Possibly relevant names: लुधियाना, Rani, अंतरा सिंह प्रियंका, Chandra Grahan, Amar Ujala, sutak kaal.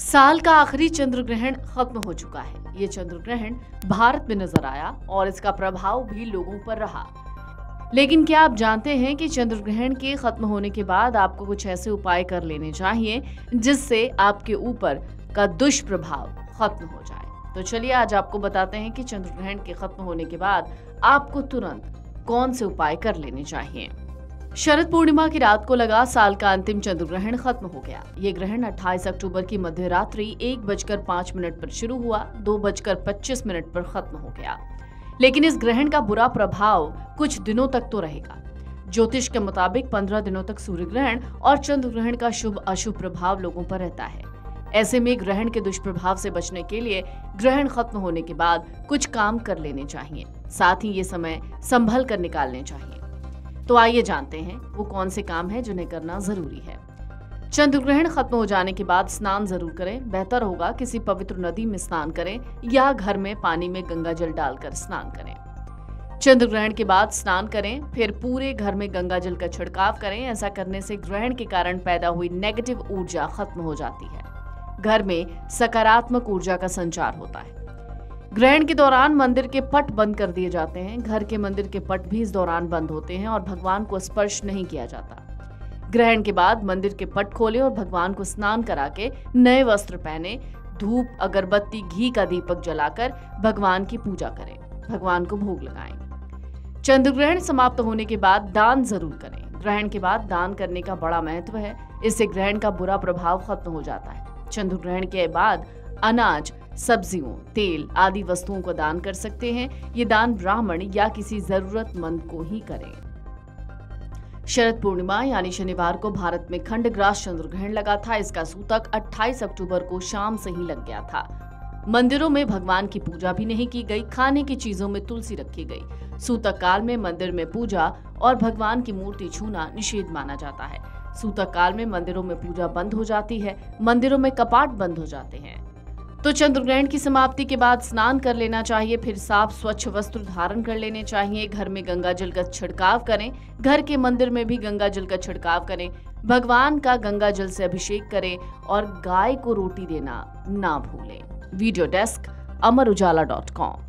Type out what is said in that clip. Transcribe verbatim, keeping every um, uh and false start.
साल का आखिरी चंद्र ग्रहण खत्म हो चुका है। ये चंद्र ग्रहण भारत में नजर आया और इसका प्रभाव भी लोगों पर रहा। लेकिन क्या आप जानते हैं कि चंद्र ग्रहण के खत्म होने के बाद आपको कुछ ऐसे उपाय कर लेने चाहिए जिससे आपके ऊपर का दुष्प्रभाव खत्म हो जाए। तो चलिए आज आपको बताते हैं कि चंद्र ग्रहण के खत्म होने के बाद आपको तुरंत कौन से उपाय कर लेने चाहिए। शरद पूर्णिमा की रात को लगा साल का अंतिम चंद्र ग्रहण खत्म हो गया। ये ग्रहण अट्ठाईस अक्टूबर की मध्य रात्रि एक बजकर पांच मिनट पर शुरू हुआ, दो बजकर पच्चीस मिनट पर खत्म हो गया। लेकिन इस ग्रहण का बुरा प्रभाव कुछ दिनों तक तो रहेगा। ज्योतिष के मुताबिक पंद्रह दिनों तक सूर्य ग्रहण और चंद्र ग्रहण का शुभ अशुभ प्रभाव लोगों पर रहता है। ऐसे में ग्रहण के दुष्प्रभाव से बचने के लिए ग्रहण खत्म होने के बाद कुछ काम कर लेने चाहिए, साथ ही ये समय संभल कर निकालने चाहिए। तो आइए जानते हैं वो कौन से काम है जिन्हें करना जरूरी है। चंद्र ग्रहण खत्म हो जाने के बाद स्नान जरूर करें। बेहतर होगा किसी पवित्र नदी में स्नान करें या घर में पानी में गंगा जल डालकर स्नान करें। चंद्र ग्रहण के बाद स्नान करें, फिर पूरे घर में गंगा जल का छिड़काव करें। ऐसा करने से ग्रहण के कारण पैदा हुई नेगेटिव ऊर्जा खत्म हो जाती है। घर में सकारात्मक ऊर्जा का संचार होता है। ग्रहण के दौरान मंदिर के पट बंद कर दिए जाते हैं। घर के मंदिर के पट भी इस दौरान बंद होते हैं और भगवान को स्पर्श नहीं किया जाता। ग्रहण के बाद मंदिर के पट खोले और भगवान को स्नान करा के नए वस्त्र पहने, धूप अगरबत्ती घी का दीपक जलाकर भगवान की पूजा करें, भगवान को भोग लगाएं। चंद्र ग्रहण समाप्त होने के बाद दान जरूर करें। ग्रहण के बाद दान करने का बड़ा महत्व है, इससे ग्रहण का बुरा प्रभाव खत्म हो जाता है। चंद्र ग्रहण के बाद अनाज, सब्जियों, तेल आदि वस्तुओं को दान कर सकते हैं। ये दान ब्राह्मण या किसी जरूरतमंद को ही करें। शरद पूर्णिमा यानी शनिवार को भारत में खंडग्रास चंद्र ग्रहण लगा था। इसका सूतक अट्ठाईस अक्टूबर को शाम से ही लग गया था। मंदिरों में भगवान की पूजा भी नहीं की गई। खाने की चीजों में तुलसी रखी गई। सूतक काल में मंदिर में पूजा और भगवान की मूर्ति छूना निषेध माना जाता है। सूतक काल में मंदिरों में पूजा बंद हो जाती है, मंदिरों में कपाट बंद हो जाते हैं। तो चंद्र ग्रहण की समाप्ति के बाद स्नान कर लेना चाहिए, फिर साफ स्वच्छ वस्त्र धारण कर लेने चाहिए। घर में गंगा जल का छिड़काव करें। घर के मंदिर में भी गंगा जल का छिड़काव करें। भगवान का गंगा जल से अभिषेक करें और गाय को रोटी देना ना भूलें। Video desk, Amar Ujala dot com.